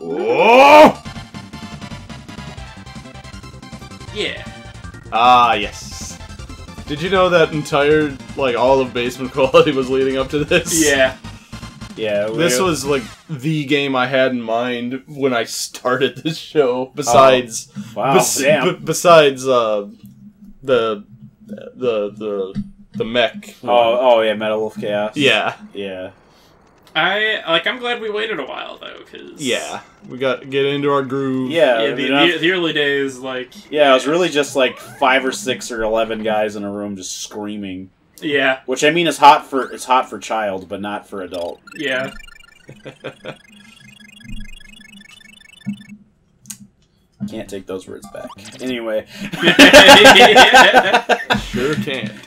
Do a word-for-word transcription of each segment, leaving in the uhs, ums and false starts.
Oh! Yeah. Ah, yes. Did you know that entire, like, all of Basement Quality was leading up to this? Yeah. Yeah. We this were... was, like, the game I had in mind when I started this show, besides... Oh. Wow, bes damn. B besides, uh, the, the, the, the mech. Oh, one. Oh, yeah, Metal Wolf Chaos. Yeah. Yeah. I, like, I'm glad we waited a while, though, because... Yeah, we got to get into our groove. Yeah, yeah the, the, the early days, like... Yeah, it was really just, like, five or six or eleven guys in a room just screaming. Yeah. Which, I mean, is hot for, it's hot for child, but not for adult. Yeah. Can't take those words back. Anyway. Yeah. Sure can.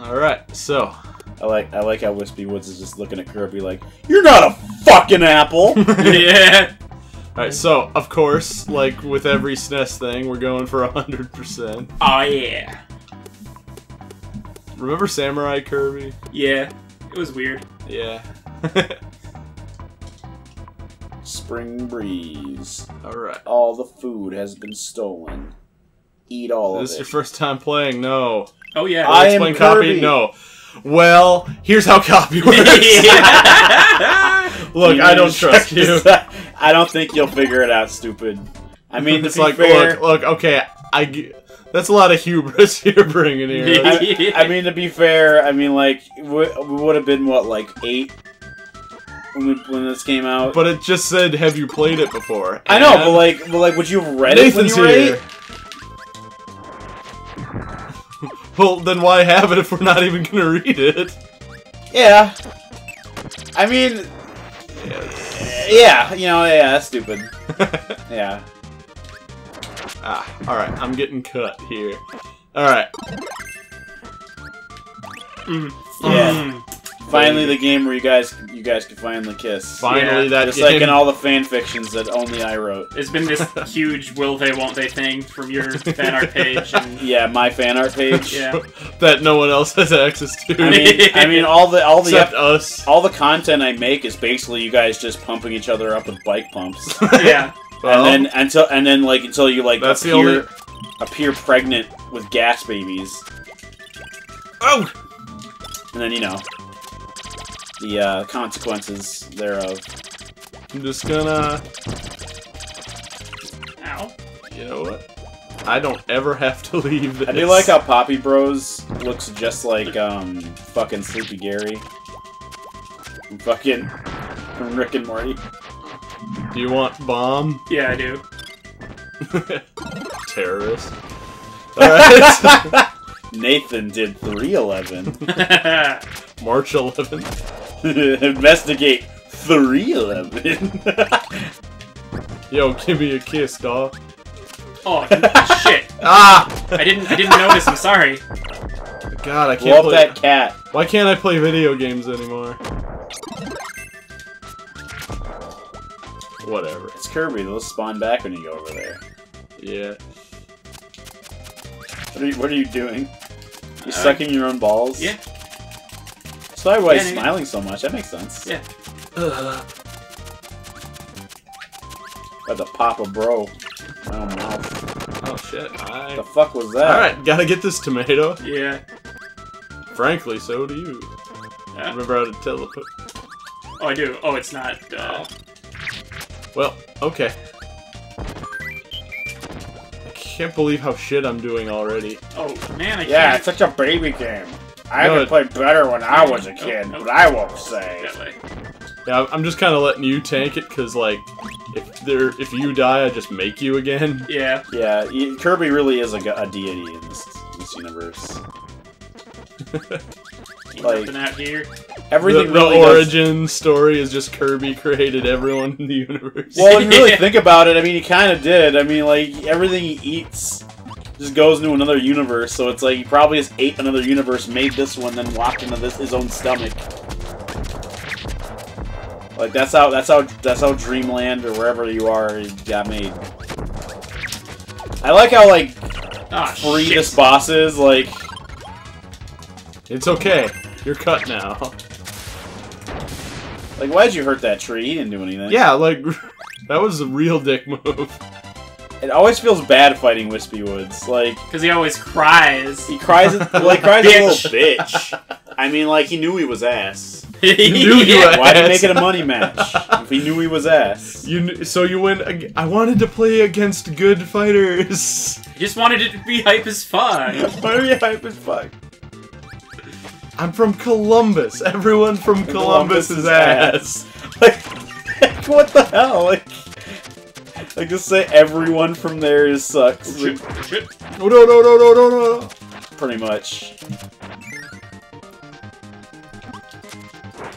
Alright, so. I like I like how Wispy Woods is just looking at Kirby like, you're not a fucking apple! Yeah! Alright, so, of course, like with every S N E S thing, we're going for one hundred percent. Oh yeah! Remember Samurai Kirby? Yeah. It was weird. Yeah. Spring breeze. Alright. All the food has been stolen. Eat all of it. This is your first time playing? No. Oh yeah, well, I am Kirby. No, well, here's how copy works. Look, you I don't trust you. I don't think you'll figure it out, stupid. I mean, it's like, fair, look, look, okay, I. That's a lot of hubris you're bringing here. I, I mean, to be fair, I mean, like, we, we would have been what, like eight when we, when this came out. But it just said, "Have you played it before?" And I know, but like, but like, would you have read Nathan's it when you were here. Eight? Well, then why have it if we're not even gonna read it? Yeah. I mean... Yes. Yeah, you know, yeah, that's stupid. Yeah. Ah, alright, I'm getting cut here. Alright. Mm. Yeah. Mm. Finally the game where you guys you guys can finally kiss. Finally yeah. that Just game. Like in all the fan fictions that only I wrote. It's been this huge will they won't they thing from your fan art page. And... Yeah, my fan art page. Yeah. That no one else has access to. I mean, I mean all the all the Except us. All the content I make is basically you guys just pumping each other up with bike pumps. Yeah. Well, and then until and then like until you like appear only... appear pregnant with gas babies. Oh. And then you know. The uh, consequences thereof. I'm just gonna... Ow. You know what? I don't ever have to leave this. I do like how Poppy Bros looks just like um, fucking Sleepy Gary. And fucking from Rick and Morty. Do you want bomb? Yeah, I do. Terrorist. Alright. Nathan did three eleven. March eleventh. Investigate three eleven. Yo, give me a kiss, dawg. Oh shit! Ah! I didn't. I didn't notice. I'm sorry. God, I can't. Love play... that cat. Why can't I play video games anymore? Whatever. It's Kirby. They'll spawn back when you go over there. Yeah. What are you, what are you doing? You're uh, sucking your own balls. Yeah. So why he's yeah, smiling so much. That makes sense. Yeah. Ugh. About to pop a bro. I don't know. Oh shit! I... The fuck was that? All right, gotta get this tomato. Yeah. Frankly, so do you. Yeah. Remember how to teleport? Oh, I do. Oh, it's not. Uh... Well, okay. I can't believe how shit I'm doing already. Oh man, I can't. Yeah, it's such a baby game. I no, could play better when I was a kid, nope, nope. but I won't say. Yeah, I'm just kind of letting you tank it, because, like, if there, if you die, I just make you again. Yeah. Yeah, Kirby really is a, a deity in this, this universe. Like, out here. Everything the, the really origin does... story is just Kirby created everyone in the universe. Well, if you really think about it, I mean, he kind of did. I mean, like, everything he eats... just goes into another universe, so it's like he probably just ate another universe, made this one, then walked into this his own stomach. Like that's how that's how that's how Dreamland or wherever you are got made. I like how like ah, free shit. This boss is. Like it's okay, you're cut now. Like, why'd you hurt that tree? He didn't do anything. Yeah, like, that was a real dick move. It always feels bad fighting Wispy Woods, like... Because he always cries. He cries, like, cries a little bitch. I mean, like, he knew he was ass. He knew he was ass. Why did he make it a money match if he knew he was ass? You So you went, I wanted to play against good fighters. You just wanted it to be hype as fuck. Why are you hype as fuck? I'm from Columbus. Everyone from Columbus, Columbus is ass. ass. Like, what the hell? Like... Like, just say everyone from there is sucks. Oh, shit, oh, shit. No, no, no, no, no, no, no. Pretty much.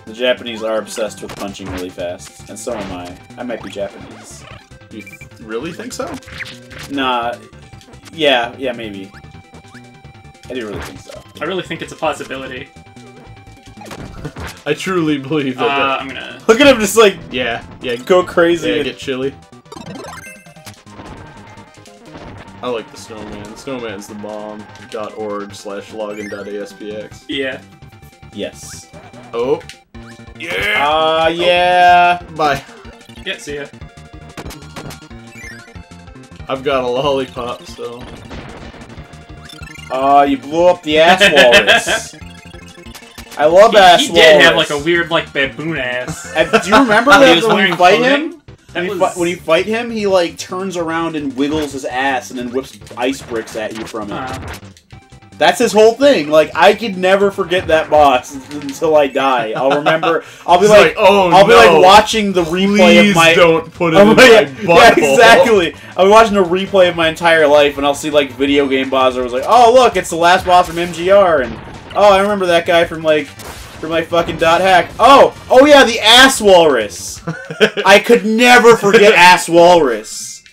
The Japanese are obsessed with punching really fast. And so am I. I might be Japanese. You really think so? Nah. Yeah, yeah, maybe. I do really think so. I really think it's a possibility. I truly believe that. Uh, I'm gonna... Look at him just like... Yeah, yeah. Go crazy. Yeah, and... get chilly. I like the snowman. The snowman's the bomb.org slash login.aspx. Yeah. Yes. Oh. Yeah! Ah, uh, yeah! Oh. Bye. Yeah, see ya. I've got a lollipop, so... Ah, uh, you blew up the ass walrus. I love he, ass walrus. He did walrus. have, like, a weird, like, baboon ass. Do you remember that when you fight him? When you, was... when you fight him, he, like, turns around and wiggles his ass and then whips ice bricks at you from it. Uh. That's his whole thing. Like, I could never forget that boss until I die. I'll remember... I'll be like, like... Oh, I'll no. be, like, watching the replay Please of my... don't put it I'll in like, my yeah, exactly. I'll be watching a replay of my entire life, and I'll see, like, video game boss where it was like, oh, look, it's the last boss from M G R, and... Oh, I remember that guy from, like... From my fucking dot hack. Oh! Oh yeah, the ass walrus! I could never forget ass walrus.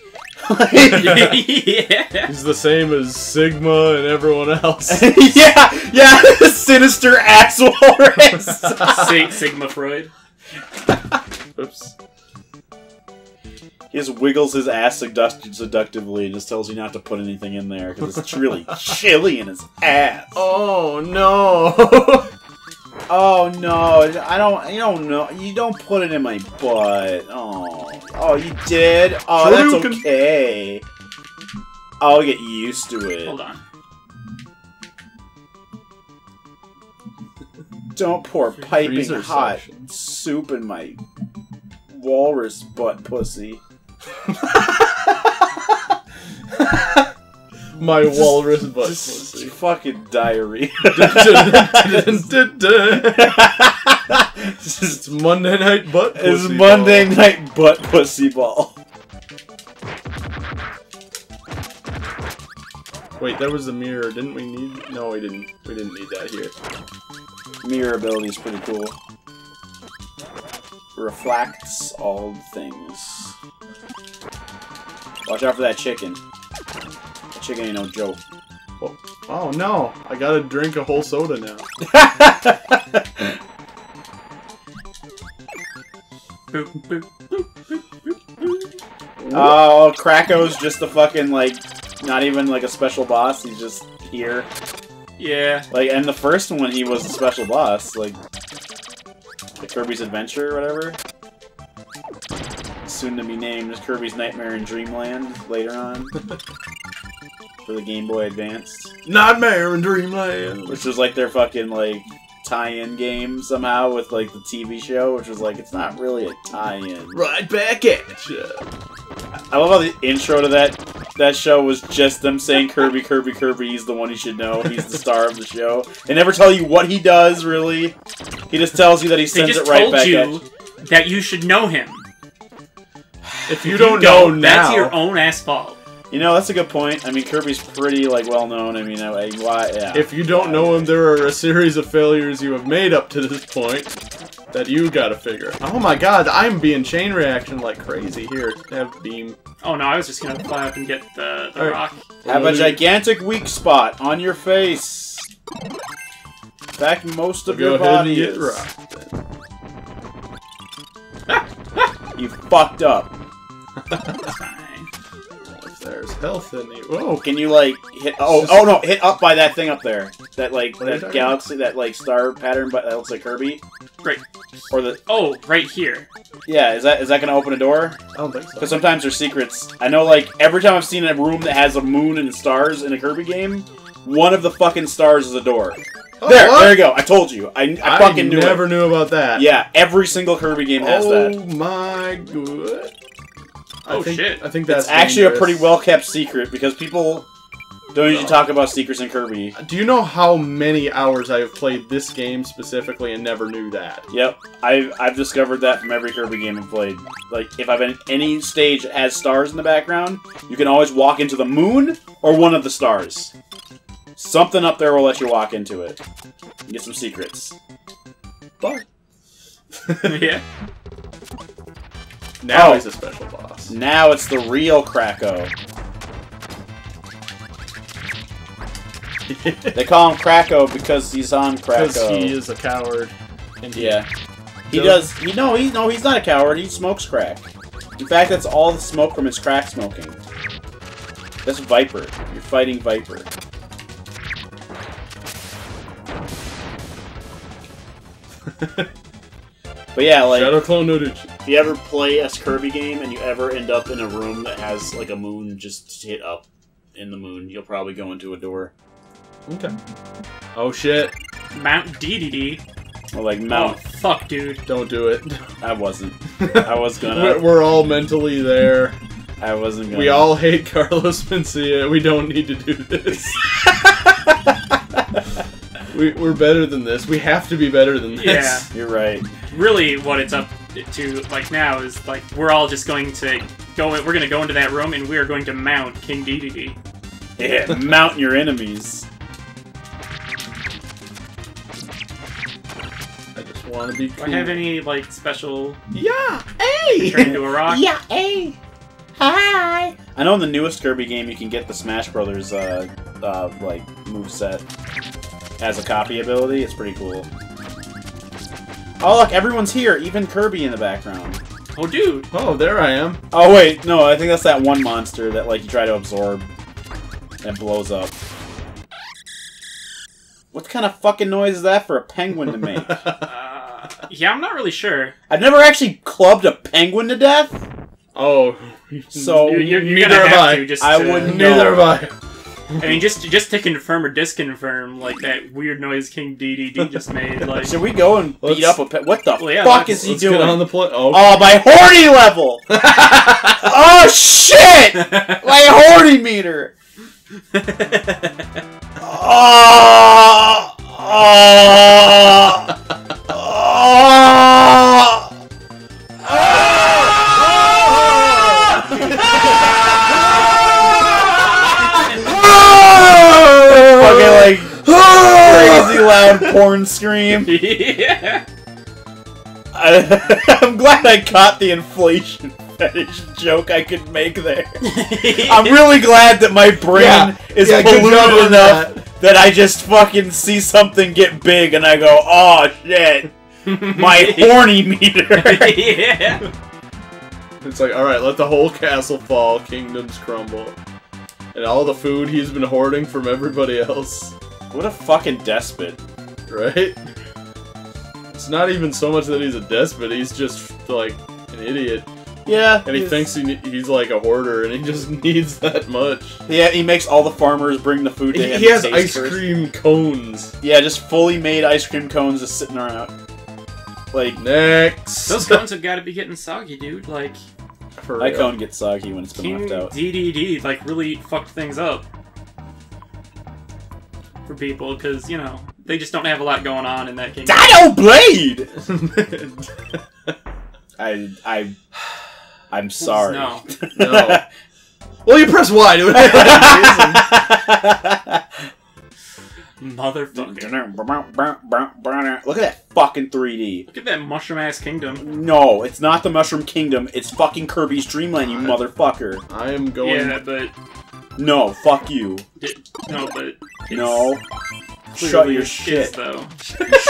Like, yeah. Yeah. He's the same as Sigma and everyone else. Yeah! Yeah! Sinister ass walrus! Sig Sigma Freud. Oops. He just wiggles his ass seduct seductively and just tells you not to put anything in there because it's really chilly in his ass. Oh no! Oh no! I don't. You don't know. You don't put it in my butt. Oh. Oh, you did. Oh, that's okay. I'll get used to it. Hold on. Don't pour piping hot soup in my walrus butt, pussy. My just, walrus butt. Just pussy. Fucking diarrhea. It's Monday night butt pussy It's Monday ball. night butt pussy ball. Wait, that was the mirror. Didn't we need... No, we didn't. We didn't need that here. Mirror ability is pretty cool. Reflects all things. Watch out for that chicken. Chicken ain't no joke. Oh, oh no! I gotta drink a whole soda now. Oh, Kracko's just the fucking, like, not even like a special boss. He's just here. Yeah. Like, and the first one he was a special boss, like, like Kirby's Adventure or whatever. Soon to be named Kirby's Nightmare in Dreamland later on. For the Game Boy Advance. Nightmare in Dreamland! Which was like their fucking, like, tie-in game somehow with, like, the T V show, which was like, it's not really a tie-in. Right back at ya! I love how the intro to that that show was just them saying Kirby, Kirby, Kirby, he's the one you should know, he's the star of the show. They never tell you what he does, really. He just tells you that he sends it right back at you. They just told you that you should know him. If you don't know now... That's your own ass fault. You know, that's a good point. I mean, Kirby's pretty, like, well-known. I mean, I, why, yeah. If you don't know him, there are a series of failures you have made up to this point that you gotta figure. Oh my god, I'm being chain reaction like crazy. Here, have beam. Oh no, I was just gonna fly up and get the, the rock. Have a gigantic weak spot on your face. In fact, most of your body is... Go ahead and get rocked. You fucked up. There's health in it. Whoa! Can you like hit? Oh, oh no! Hit up by that thing up there. That like what that galaxy, about? that like star pattern, but that looks like Kirby. Great. Or the oh, right here. Yeah, is that is that gonna open a door? I don't think so. Because sometimes there's secrets. I know, like every time I've seen a room that has a moon and stars in a Kirby game, one of the fucking stars is a door. Oh, there, what? There you go. I told you. I, I, I fucking knew. I never it. knew about that. Yeah, every single Kirby game has oh, that. Oh my god. Oh I think, shit! I think that's it's actually dangerous. a pretty well kept secret because people don't usually talk about secrets in Kirby. Do you know how many hours I have played this game specifically and never knew that? Yep, I've I've discovered that from every Kirby game I've played. Like if I've been any stage that has stars in the background, you can always walk into the moon or one of the stars. Something up there will let you walk into it. And get some secrets. But yeah. Now oh. he's a special boss. Now it's the real Kracko. They call him Kracko because he's on Kracko. Because he is a coward. And yeah. He does. He no. He no. He's not a coward. He smokes crack. In fact, that's all the smoke from his crack smoking. That's Viper. You're fighting Viper. But yeah, like Shadow Clone noted. If you ever play a Kirby game and you ever end up in a room that has like a moon, just hit up in the moon. You'll probably go into a door. Okay. Oh shit. Mount Dedede. Or like Mount. Oh, fuck, dude. Don't do it. I wasn't. I was gonna. We're all mentally there. I wasn't gonna. We all hate Carlos Mencia. We don't need to do this. we, we're better than this. We have to be better than this. Yeah. You're right. Really, what it's up to like now is like we're all just going to go. We're going to go into that room and we are going to mount King Dedede. Yeah, mount your enemies. Want to be cool. Do I have any like special? Yeah, hey. Turn into a rock. Yeah, hey. Hi. I know in the newest Kirby game you can get the Smash Brothers uh, uh like moveset as a copy ability. It's pretty cool. Oh look, everyone's here, even Kirby in the background. Oh dude. Oh, there I am. Oh wait, no, I think that's that one monster that like you try to absorb and blows up. What kind of fucking noise is that for a penguin to make? Yeah, I'm not really sure. I've never actually clubbed a penguin to death. Oh, so you're, you're neither have I. To just I to wouldn't know. Neither have I. I mean, just just to confirm or disconfirm, like that weird noise King Dedede just made. Like, should we go and beat up a pet? What the well, yeah, fuck is he let's doing get on the play? Oh, okay. Oh, my horny level! Oh shit! My horny meter. Oh. Oh. Oh! Oh! Fucking like crazy loud porn scream. Yeah. I, I'm glad I caught the inflation fetish joke I could make there. I'm really glad that my brain yeah. is yeah, polluted enough that. that I just fucking see something get big and I go, oh shit. My horny meter. Yeah. It's like, all right, let the whole castle fall, kingdoms crumble, and all the food he's been hoarding from everybody else. What a fucking despot, right? It's not even so much that he's a despot; he's just like an idiot. Yeah. And he he's... thinks he, he's like a hoarder, and he just needs that much. Yeah, he makes all the farmers bring the food to him. He, he has ice first. cream cones. Yeah, just fully made ice cream cones just sitting around. Like, next! Those cones have got to be getting soggy, dude. Like, my cone gets soggy when it's been left out. Dedede, like, really fucked things up for people, because, you know, they just don't have a lot going on in that game. Dino Blade! I, I, I'm sorry. No. No. Well, you press Y, dude. Motherfucker. Look at that fucking three D. Look at that mushroom ass kingdom. No, it's not the mushroom kingdom. It's fucking Kirby's Dreamland, you I, motherfucker. I am going. Yeah, but. No, fuck you. It, no, but. No. Shut your shit. Is, though.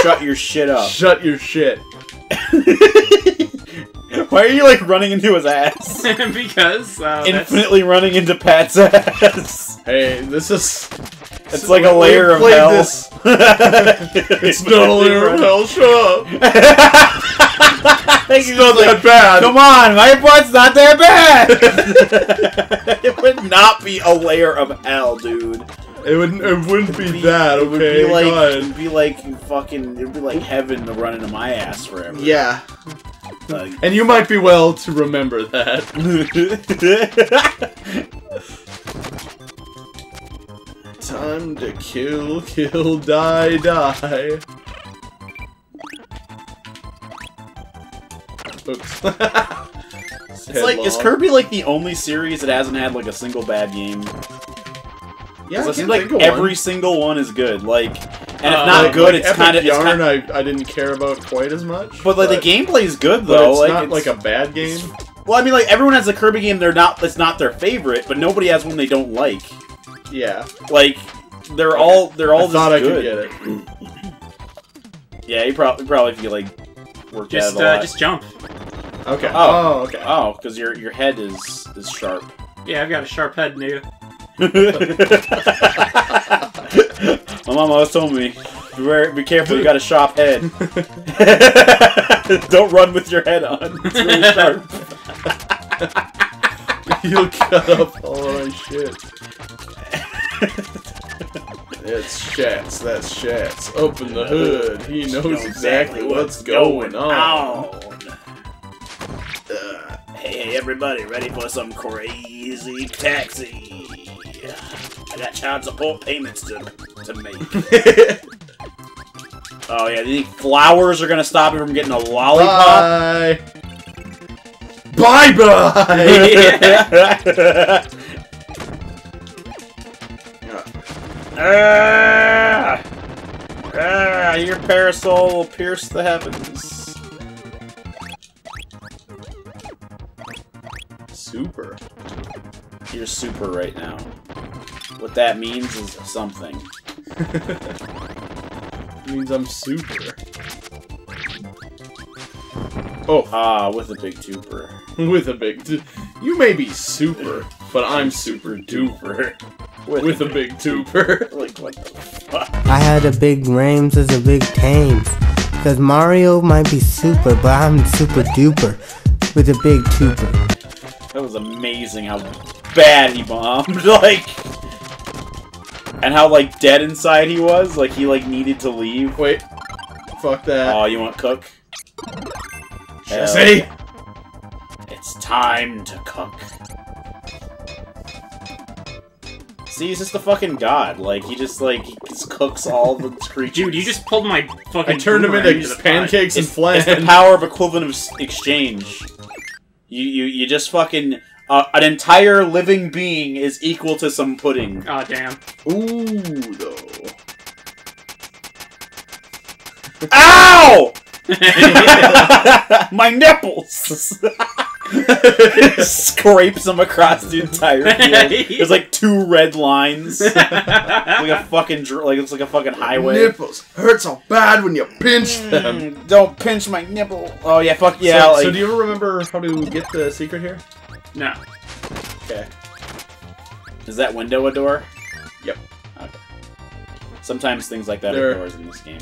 Shut your shit up. Shut your shit. Why are you, like, running into his ass? Because. Uh, Infinitely that's... running into Pat's ass. Hey, this is. It's so like a layer of hell. This, It's not only a real shop. It's not that bad. Come on, my butt's not that bad. It would not be a layer of hell, dude. It wouldn't. It wouldn't be, be that. Okay, it would be like, God. It'd be like you fucking. It'd be like heaven to run into my ass forever. Yeah. Like, and you might be well to remember that. Time to kill, kill, die, die. Oops. It's like, long. Is Kirby like the only series that hasn't had like a single bad game? Yeah, I seems like every one. single one is good. Like, and uh, if not like, good, like it's kind of Yarn. Kinda, I I didn't care about quite as much. But like but, the gameplay is good though. But it's like, not it's, like a bad game. Well, I mean, like everyone has a Kirby game. They're not. It's not their favorite, but nobody has one they don't like. Yeah, like they're okay. all they're all I just thought good. I could get it. Yeah, you probably probably could like work just out of uh, lot. just jump. Okay. Oh, oh okay. Oh, because your your head is is sharp. Yeah, I've got a sharp head, nigga. My mom always told me, be careful, you got a sharp head. Don't run with your head on. It's really sharp. You'll cut up all my shit. That's Shats, that's Shats. Open the hood, he knows exactly what's going on. Uh, hey everybody, ready for some crazy taxi? I got child support payments to, to make. Oh yeah, do you think flowers are gonna stop me from getting a lollipop? Bye! Bye-bye! Ah! Ah! Your parasol will pierce the heavens. Super. You're super right now. What that means is something. It means I'm super. Oh. Ah, with a big tooper. With a big tooper. You may be super, but I'm super duper. With, With a big tooper. Like, what the fuck? I had a big Rames as a big Tames. Cause Mario might be super, but I'm super duper. With a big tooper. That was amazing how bad he bombed. Like, and how, like, dead inside he was. Like, he, like, needed to leave. Wait. Fuck that. Oh, you want cook? Jesse! It's time to cook. See, he's just a fucking god. Like, he just, like, he just cooks all the creatures. Dude, you just pulled my fucking... I turned him into just pancakes and flan. It's the power of equivalent of exchange. You, you, you just fucking... Uh, an entire living being is equal to some pudding. Aw, oh, damn. Ooh, though. Ow! My nipples! Scrapes them across the entire field. There's like two red lines. Like a fucking like it's like a fucking highway. Nipples hurt so bad when you pinch them. Mm, don't pinch my nipple. Oh yeah, fuck yeah. So, like... so do you ever remember how to get the secret here? No. Okay. Is that window a door? Yep. Okay. Sometimes things like that there... are doors in this game.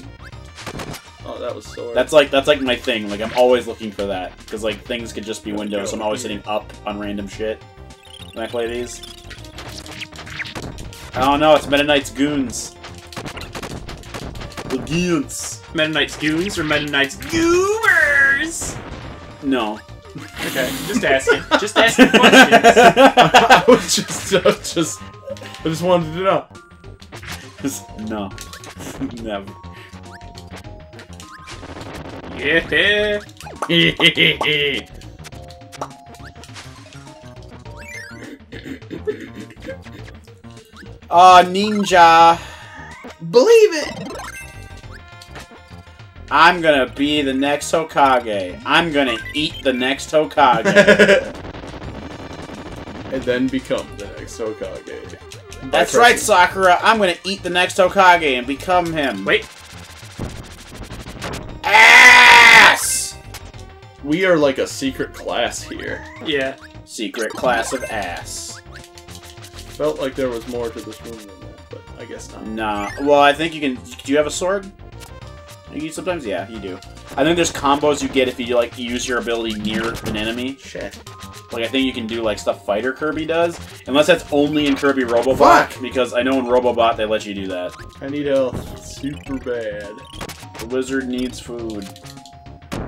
Oh, that was so. That's like that's like my thing. Like I'm always looking for that because like things could just be windows. So I'm always hitting up on random shit when I play these. Oh no, it's Meta Knight's goons. The goons. Meta Knight's goons or Meta Knight's goomers? No. Okay, just asking. Just asking questions. I was just, I was just, I just wanted to know. Just no, never. Yeah. Ah, uh, ninja. Believe it. I'm gonna be the next Hokage. I'm gonna eat the next Hokage. And then become the next Hokage. By That's crushing. right, Sakura. I'm gonna eat the next Hokage and become him. Wait. We are like a secret class here. Yeah. Secret class of ass. Felt like there was more to this room than that, but... I guess not. Nah. Well, I think you can... Do you have a sword? You sometimes? Yeah, you do. I think there's combos you get if you, like, use your ability near an enemy. Shit. Like, I think you can do, like, stuff Fighter Kirby does. Unless that's only in Kirby Robobot. Fuck! Because I know in Robobot they let you do that. I need health. Super bad. The lizard needs food.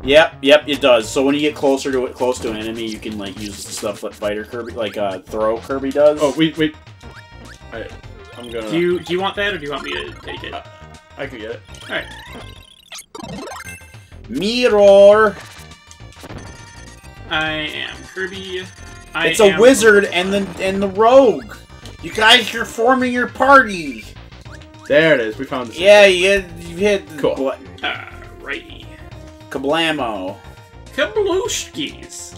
Yep, yep, it does. So when you get closer to it, close to an enemy, you can, like, use the stuff that Fighter Kirby, like, uh, Throw Kirby does. Oh, wait, wait. I, I'm gonna... Do you, do you want that, or do you want me to take it? Uh, I can get it. Alright. Mirror! I am Kirby. I it's a am wizard and the and the rogue. You guys, you're forming your party. There it is. We found it. Yeah, you hit, you hit. Cool. Alrighty. Kablamo. Kablushkis.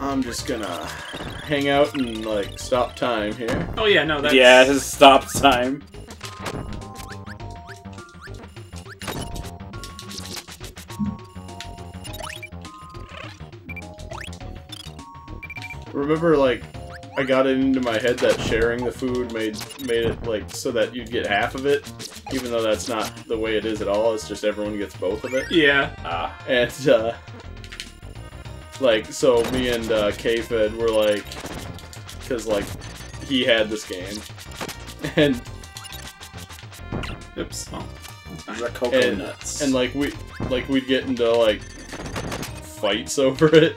I'm just gonna hang out and like stop time here. Oh yeah, no, that's yeah, it's stop time. Remember, like, I got it into my head that sharing the food made made it, like, so that you'd get half of it, even though that's not the way it is at all, it's just everyone gets both of it. Yeah. Uh, and, uh, like, so me and uh, K-Fed were, like, because, like, he had this game, and... Oops. Oh. Is that cocoa nuts? And, like, we, like, we'd get into, like, fights over it.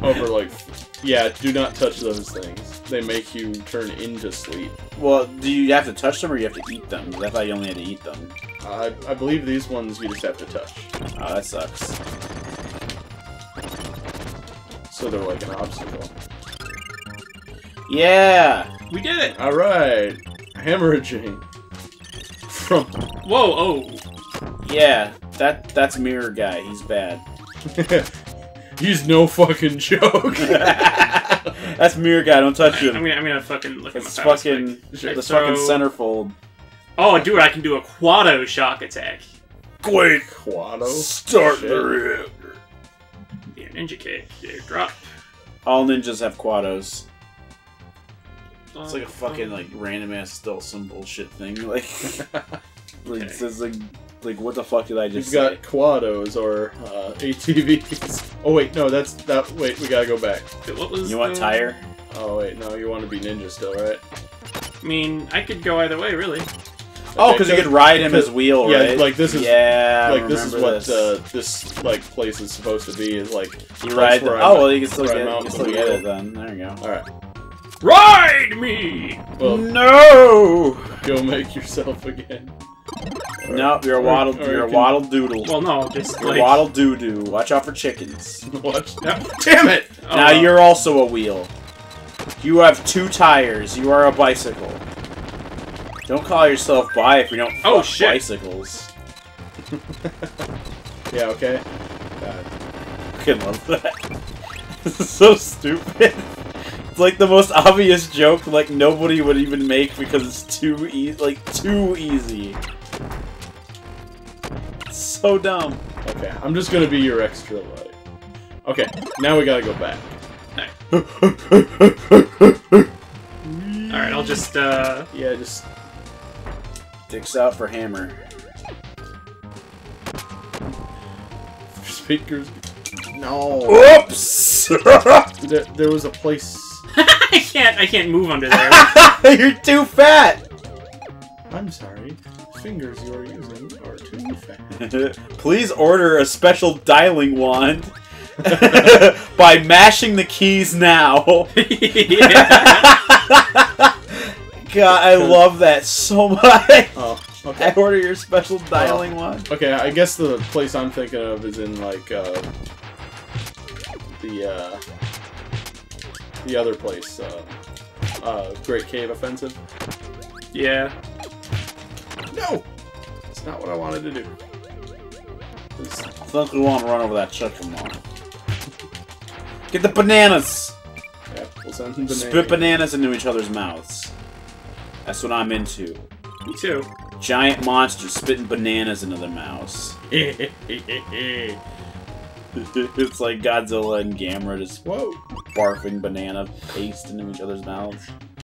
Over, like... Yeah, do not touch those things. They make you turn into sleep. Well, do you have to touch them or you have to eat them? I thought you only had to eat them. Uh, I, I believe these ones you just have to touch. Oh, that sucks. So they're like an obstacle. Yeah! We did it! Alright! Hemorrhaging. From... Whoa, oh! Yeah, that that's Mirror Guy. He's bad. He's no fucking joke. That's Mirror Guy. Don't touch him. I'm gonna, I'm gonna fucking look it's at my fucking like, the throw... fucking centerfold. Oh, dude, I can do a Quado shock attack. Quick, Quado. Start Shit. the reactor. Yeah, ninja kick. Yeah, drop. All ninjas have Quados. It's like a fucking like random ass still some bullshit thing. Like, like okay. Says like. Like, what the fuck did I just You've say? You've got Quados or uh, A T Vs. Oh, wait, no, that's... that. Wait, we gotta go back. What was You want the... tire? Oh, wait, no, you want to be ninja still, right? I mean, I could go either way, really. Oh, because okay, you could ride him as wheel, yeah, right? Like, this is, yeah, like, this is what this. Uh, this, like, place is supposed to be, is, like... You ride... The... Oh, well, you can still get it, you can still get it, then. There you go. All right. Ride me! Well, no! Go make yourself again. Or, nope, you're a waddle. Or, or you're a waddle doodle. Well, no, just you're like... waddle doo doo. Watch out for chickens. Watch. No. Damn it! Oh, now no. You're also a wheel. You have two tires. You are a bicycle. Don't call yourself bi if you don't fuck oh, shit. bicycles. Yeah. Okay. God. I fucking love that. This is so stupid. It's like the most obvious joke. Like nobody would even make because it's too easy. Like too easy. So dumb. Okay, I'm just gonna be your extra light. Okay, now we gotta go back. Alright, Alright, I'll just, uh... yeah, just... Dicks out for hammer. Speakers... No! Oops! there, there was a place... I can't, I can't move under there. You're too fat! I'm sorry. Fingers you are using are too fat. Please order a special dialing wand by mashing the keys now. God, I love that so much. Oh, okay. I order your special dialing oh. wand. Okay, I guess the place I'm thinking of is in like uh, the uh, the other place, uh, uh, Great Cave Offensive. Yeah. No! It's not what I wanted to do. It's... I think we want to run over that chicken mall. Get the bananas! Apples and bananas. Spit bananas into each other's mouths. That's what I'm into. Me too. Giant monsters spitting bananas into their mouths. It's like Godzilla and Gamera just Whoa. barfing banana paste into each other's mouths.